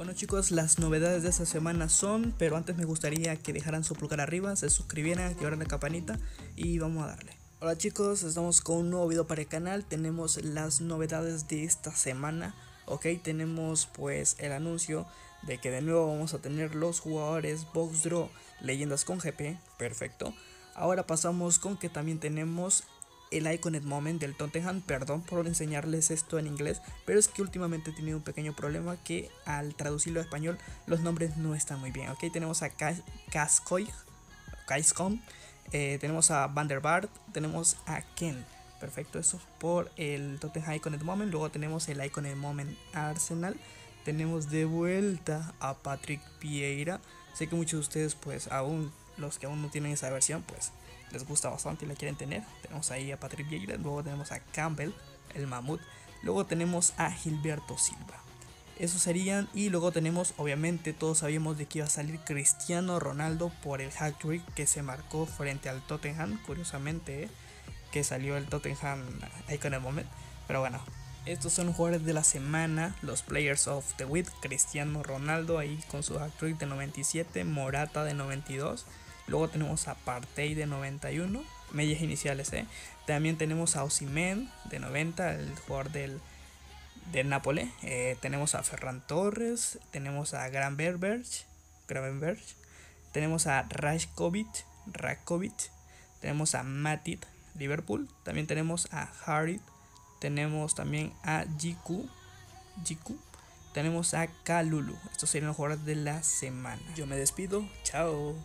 Bueno chicos, las novedades de esta semana son, pero antes me gustaría que dejaran su pulgar arriba, se suscribieran, activaran la campanita y vamos a darle. Hola chicos, estamos con un nuevo video para el canal, tenemos las novedades de esta semana, ok, tenemos pues el anuncio de que de nuevo vamos a tener los jugadores Box Draw Leyendas con GP, perfecto. Ahora pasamos con que también tenemos el Iconic Moment del Tottenham, perdón por enseñarles esto en inglés, pero es que últimamente he tenido un pequeño problema que al traducirlo a español los nombres no están muy bien, ok, tenemos a Kaskoy, Kaiscom, tenemos a Van der Barth, tenemos a Ken, perfecto, eso es por el Tottenham Iconic Moment. Luego tenemos el Iconic Moment Arsenal, tenemos de vuelta a Patrick Vieira, sé que muchos de ustedes pues aún, los que aún no tienen esa versión pues les gusta bastante y la quieren tener. Tenemos ahí a Patrick Vieira, luego tenemos a Campbell, el mamut, luego tenemos a Gilberto Silva, esos serían. Y luego tenemos, obviamente todos sabíamos de que iba a salir Cristiano Ronaldo por el hat-trick que se marcó frente al Tottenham, curiosamente que salió el Tottenham ahí con el momento, pero bueno. Estos son los jugadores de la semana, los Players of the Week: Cristiano Ronaldo ahí con su hat-trick de 97, Morata de 92, luego tenemos a Partey de 91, medias iniciales, también tenemos a Osimen de 90, el jugador del Nápoles, tenemos a Ferran Torres, tenemos a Gravenberg, tenemos a Rajkovic, tenemos a Matit, Liverpool, también tenemos a Harid, tenemos también a Jiku, tenemos a Kalulu. Estos serían los jugadores de la semana. Yo me despido, chao.